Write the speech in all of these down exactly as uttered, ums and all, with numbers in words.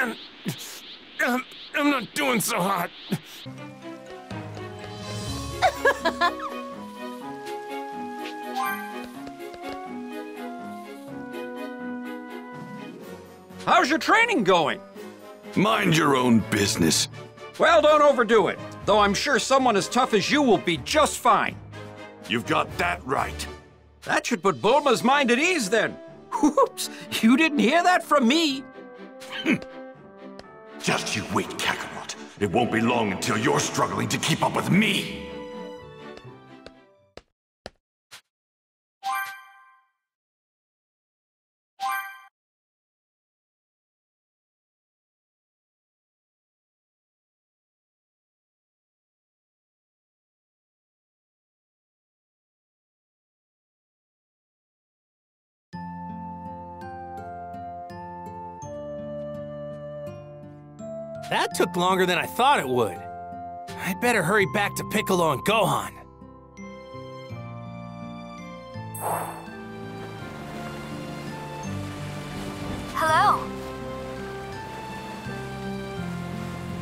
Man, I'm not doing so hot. How's your training going? Mind your own business. Well, don't overdo it. Though I'm sure someone as tough as you will be just fine. You've got that right. That should put Bulma's mind at ease, then. Whoops, you didn't hear that from me. Just you wait, Kakarot. It won't be long until you're struggling to keep up with me. That took longer than I thought it would. I'd better hurry back to Piccolo and Gohan. Hello.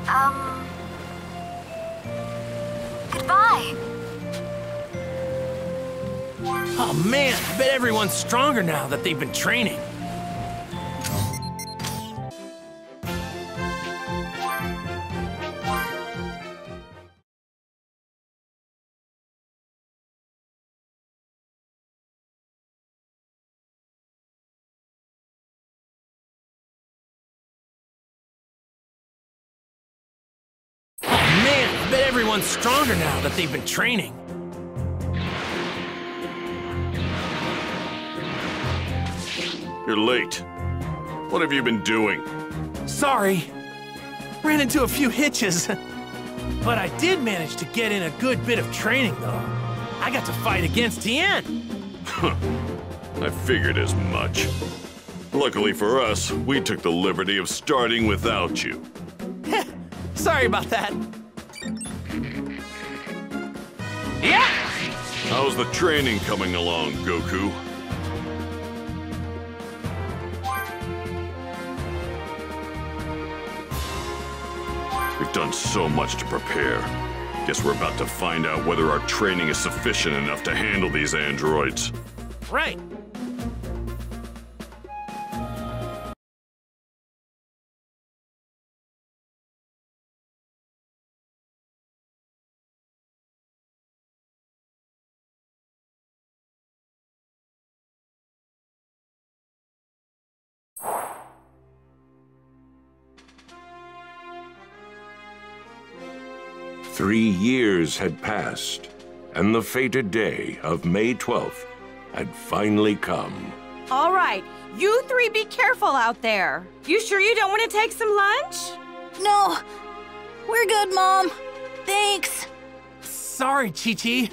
Um... Goodbye. Oh man, I bet everyone's stronger now that they've been training. Stronger now that they've been training. You're late. What have you been doing? Sorry. Ran into a few hitches. But I did manage to get in a good bit of training, though. I got to fight against Tien. I figured as much. Luckily for us, we took the liberty of starting without you. Sorry about that. Yeah! How's the training coming along, Goku? We've done so much to prepare. Guess we're about to find out whether our training is sufficient enough to handle these androids. Right. Three years had passed, and the fated day of May twelfth had finally come. All right, you three be careful out there. You sure you don't want to take some lunch? No, we're good, Mom. Thanks. Sorry, Chi-Chi.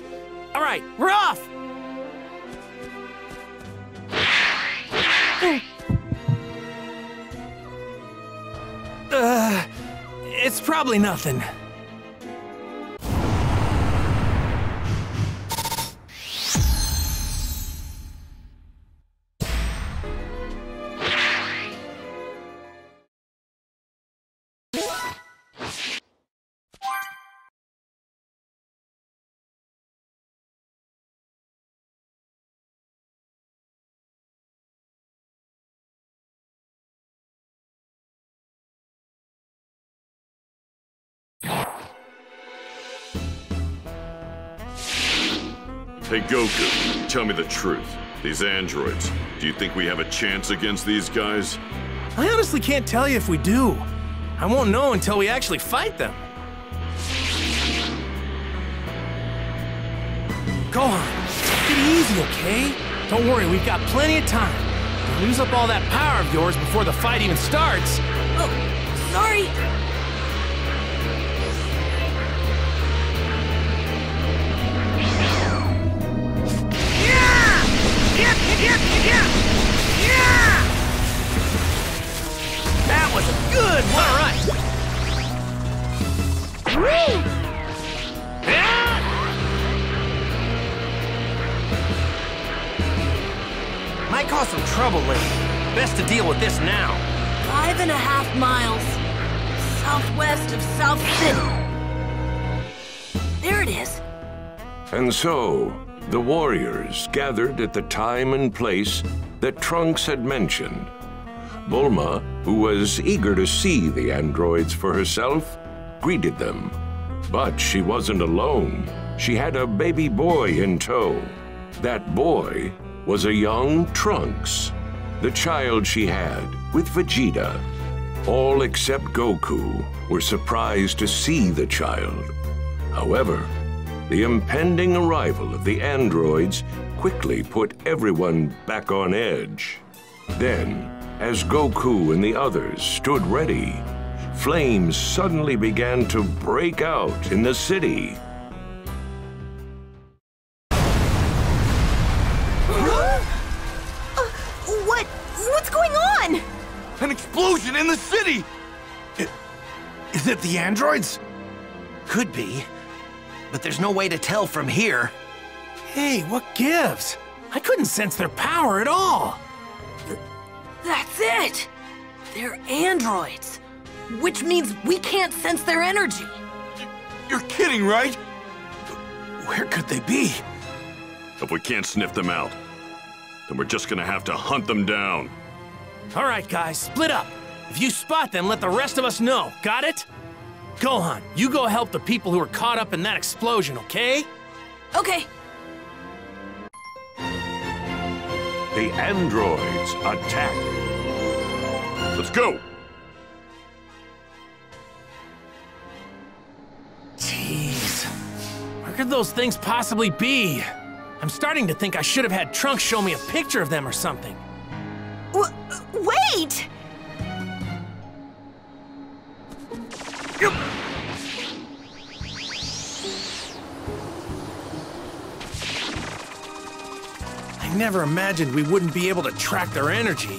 All right, we're off. uh, it's probably nothing. Hey Goku, tell me the truth. These androids, do you think we have a chance against these guys? I honestly can't tell you if we do. I won't know until we actually fight them. Gohan, take it easy, okay? Don't worry, we've got plenty of time. You'll use up all that power of yours before the fight even starts. Oh, sorry. Yeah, yeah, yeah! That was a good one! All right! Woo! Yeah! Might cause some trouble later. Best to deal with this now. Five and a half miles southwest of South City. There it is. And so, the warriors gathered at the time and place that Trunks had mentioned. Bulma, who was eager to see the androids for herself, greeted them. But she wasn't alone. She had a baby boy in tow. That boy was a young Trunks, the child she had with Vegeta. All except Goku were surprised to see the child. However, the impending arrival of the androids quickly put everyone back on edge. Then, as Goku and the others stood ready, flames suddenly began to break out in the city. An explosion in the city! It, is it the androids? Could be, but there's no way to tell from here. Hey, what gives? I couldn't sense their power at all. Th- that's it! They're androids, which means we can't sense their energy. Y- you're kidding, right? Where could they be? If we can't sniff them out, then we're just gonna have to hunt them down. All right, guys, split up. If you spot them, let the rest of us know. Got it? Gohan, you go help the people who are caught up in that explosion, okay? Okay. The androids attack. Let's go. Jeez. Where could those things possibly be? I'm starting to think I should have had Trunks show me a picture of them or something. W- wait! I never imagined we wouldn't be able to track their energy.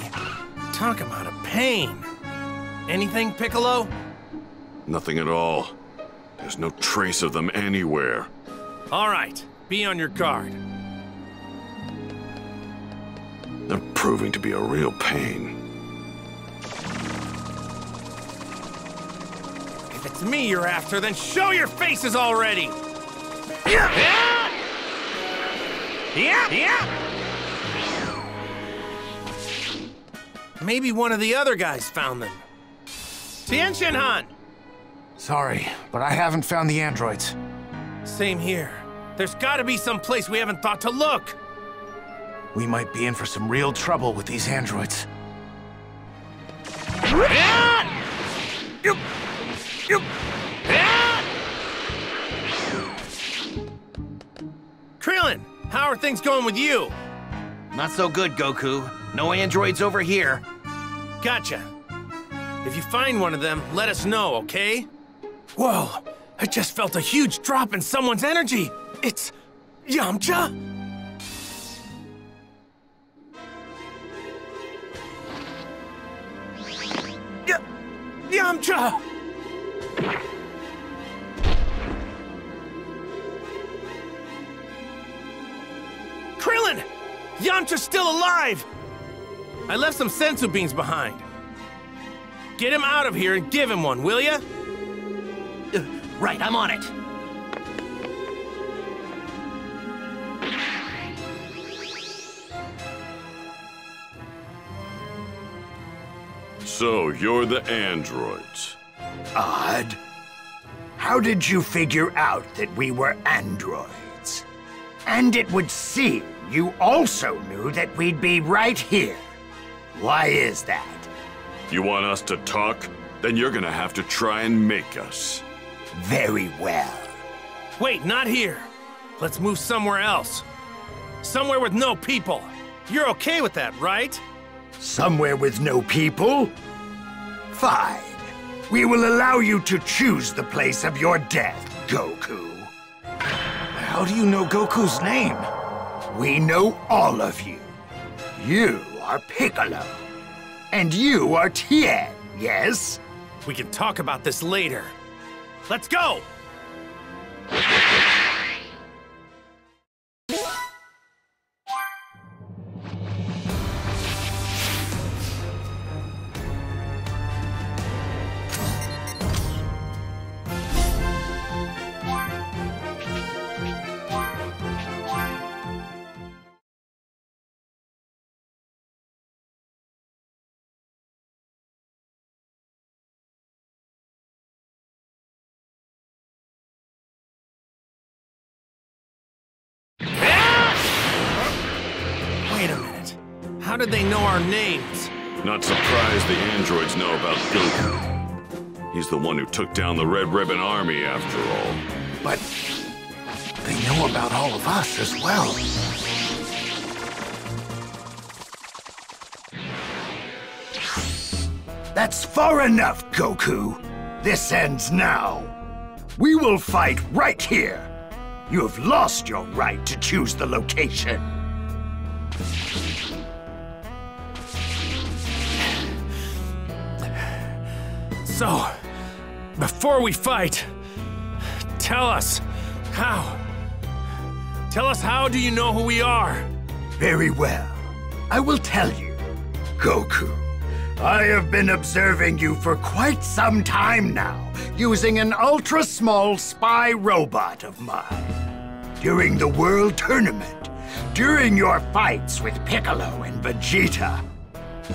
Talk about a pain. Anything, Piccolo? Nothing at all. There's no trace of them anywhere. All right, be on your guard. They're proving to be a real pain. If it's me you're after, then show your faces already! Yeah! Yeah! Yeah! Maybe one of the other guys found them. Tien Shin Han! Sorry, but I haven't found the androids. Same here. There's gotta be some place we haven't thought to look! We might be in for some real trouble with these androids. Krillin, how are things going with you? Not so good, Goku. No androids over here. Gotcha. If you find one of them, let us know, okay? Whoa, I just felt a huge drop in someone's energy. It's Yamcha? Yamcha! Krillin! Yamcha's still alive! I left some sensu beans behind. Get him out of here and give him one, will ya? Uh, right, I'm on it. So, you're the androids. Odd. How did you figure out that we were androids? And it would seem you also knew that we'd be right here. Why is that? You want us to talk? Then you're gonna have to try and make us. Very well. Wait, not here. Let's move somewhere else. Somewhere with no people. You're okay with that, right? Somewhere with no people? Fine. We will allow you to choose the place of your death, Goku. How do you know Goku's name? We know all of you. You are Piccolo. And you are Tien, yes? We can talk about this later. Let's go! How did they know our names? Not surprised the androids know about Goku. He's the one who took down the Red Ribbon Army, after all. But they know about all of us as well. That's far enough, Goku. This ends now. We will fight right here. You have lost your right to choose the location. So, before we fight, tell us how. Tell us how do you know who we are? Very well. I will tell you, Goku. I have been observing you for quite some time now, using an ultra-small spy robot of mine. During the World Tournament, during your fights with Piccolo and Vegeta,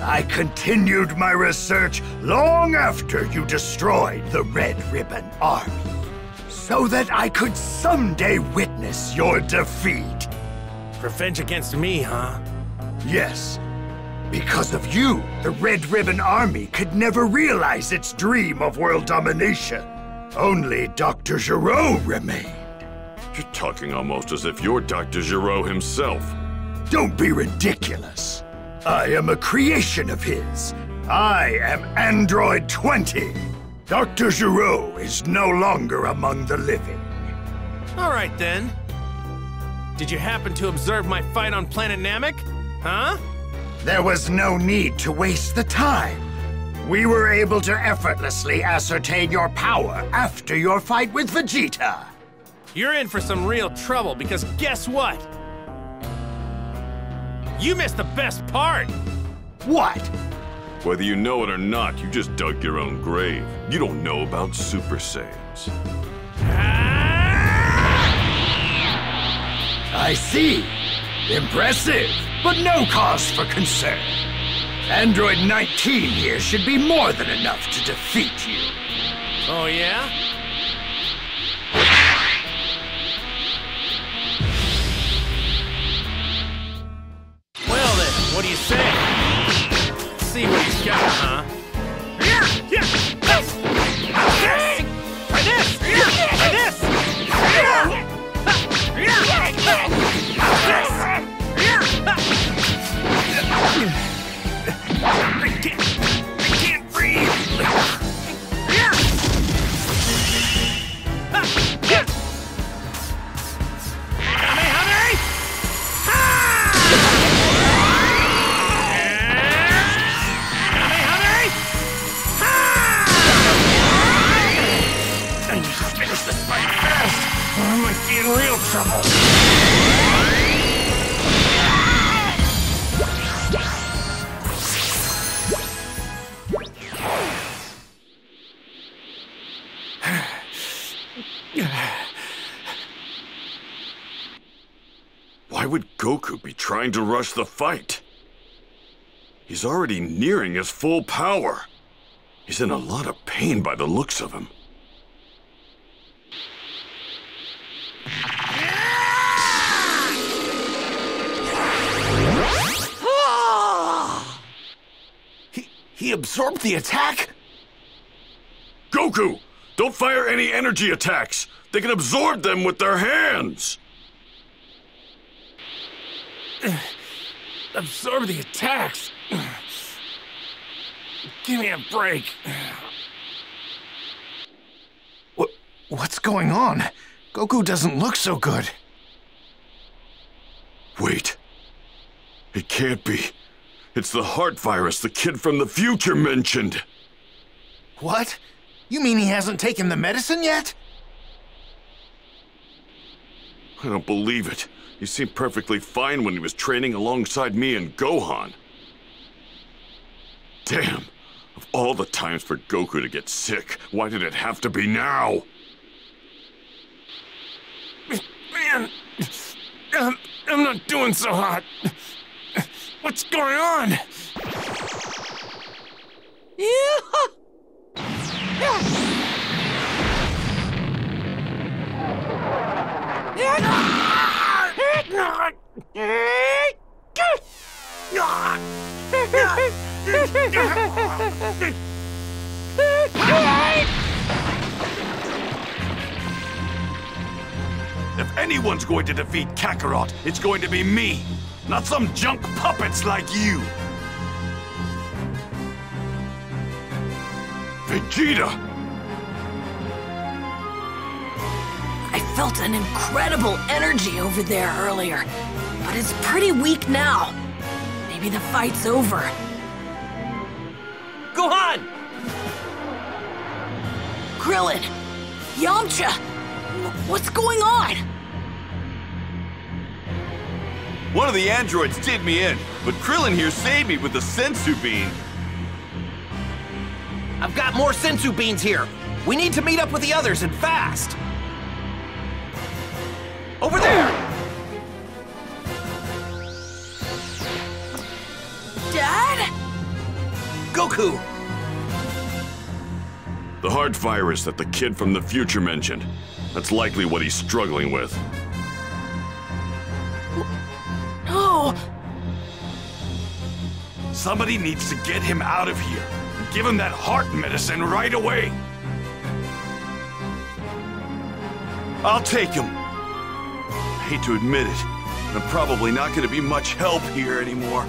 I continued my research long after you destroyed the Red Ribbon Army, so that I could someday witness your defeat. Revenge against me, huh? Yes. Because of you, the Red Ribbon Army could never realize its dream of world domination. Only Doctor Gero remained. You're talking almost as if you're Doctor Gero himself. Don't be ridiculous. I am a creation of his. I am Android twenty. Doctor Gero is no longer among the living. All right, then. Did you happen to observe my fight on planet Namek? Huh? There was no need to waste the time. We were able to effortlessly ascertain your power after your fight with Vegeta. You're in for some real trouble, because guess what? You missed the best part! What? Whether you know it or not, you just dug your own grave. You don't know about Super Saiyans. I see. Impressive, but no cause for concern. Android nineteen here should be more than enough to defeat you. Oh, yeah? Well then, what do you say? Let's see what he's got, huh? I can't, I can't breathe. I need to finish this fight fast, or I might be in real trouble. Why would Goku be trying to rush the fight? He's already nearing his full power. He's in a lot of pain by the looks of him. He, he absorbed the attack? Goku, don't fire any energy attacks. They can absorb them with their hands. Absorb the attacks. Give me a break. What, what's going on? Goku doesn't look so good. Wait. It can't be. It's the heart virus the kid from the future mentioned. What? You mean he hasn't taken the medicine yet? I don't believe it. He seemed perfectly fine when he was training alongside me and Gohan. Damn! Of all the times for Goku to get sick, why did it have to be now? Man! I'm, I'm not doing so hot! What's going on? Yeah. Yeah. Not. anyone's going to defeat Kakarot, it's going to be me, not some junk puppets like you. Vegeta! I felt an incredible energy over there earlier, but it's pretty weak now. Maybe the fight's over. Gohan! Krillin! Yamcha! What's going on? One of the androids did me in, but Krillin here saved me with the sensu bean. I've got more sensu beans here. We need to meet up with the others and fast. Over there! Dad? Goku! The heart virus that the kid from the future mentioned. That's likely what he's struggling with. No! Somebody needs to get him out of here and give him that heart medicine right away. I'll take him. I hate to admit it, I'm probably not going to be much help here anymore.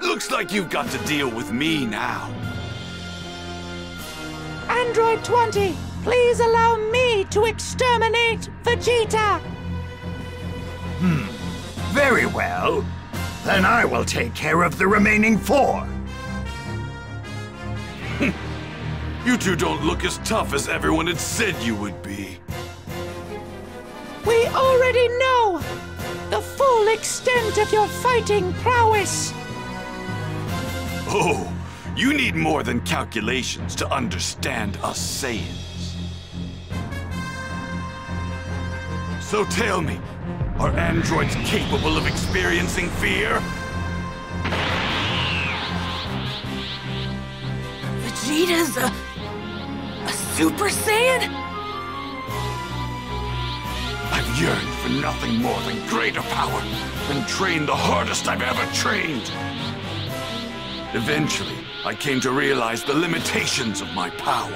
Looks like you've got to deal with me now. Android twenty, please allow me to exterminate Vegeta. Hmm. Very well. Then I will take care of the remaining four. You two don't look as tough as everyone had said you would be. We already know the full extent of your fighting prowess. Oh, you need more than calculations to understand us Saiyans. So tell me, are androids capable of experiencing fear? Vegeta's a... a Super Saiyan? I've yearned for nothing more than greater power, and trained the hardest I've ever trained. Eventually, I came to realize the limitations of my power.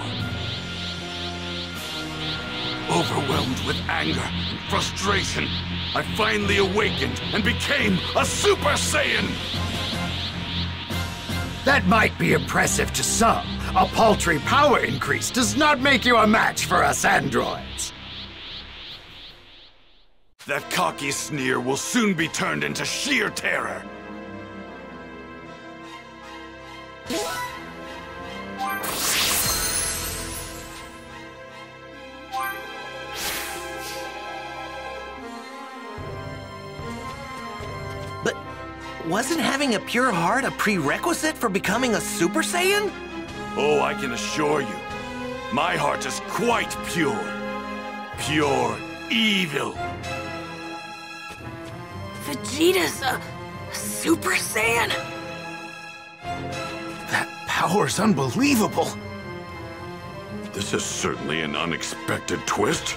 Overwhelmed with anger and frustration, I finally awakened and became a Super Saiyan! That might be impressive to some. A paltry power increase does not make you a match for us androids. That cocky sneer will soon be turned into sheer terror. But wasn't having a pure heart a prerequisite for becoming a Super Saiyan? Oh, I can assure you, my heart is quite pure. Pure evil. Vegeta's a, a Super Saiyan? That power's unbelievable. This is certainly an unexpected twist.